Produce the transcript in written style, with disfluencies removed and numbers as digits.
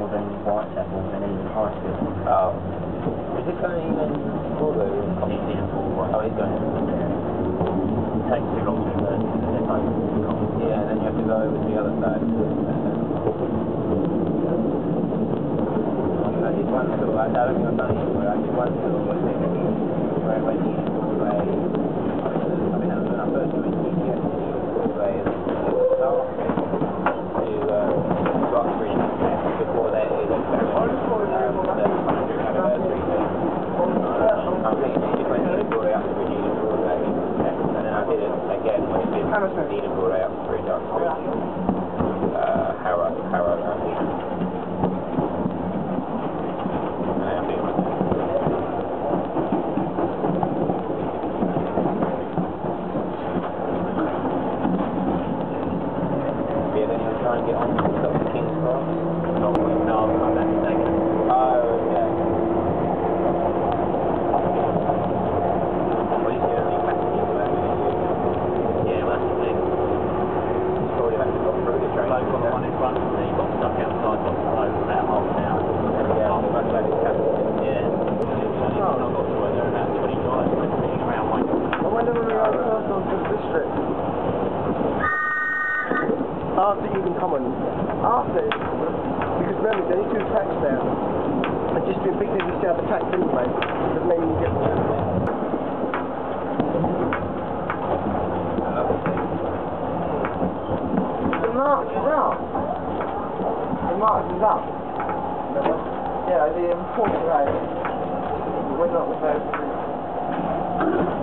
level than you want at level than even hospital. Oh. Is it going to even pull though? He's going to pull. Oh, he's going to pull. It takes too long to reverse it, and then like, yeah, then you have to go over to the other side. I did one still, I don't think I've done it, but I did one still, but then I need to pull away. I mean, that was when I first joined TTS, pull away and then yeah, the important right. We're not the first.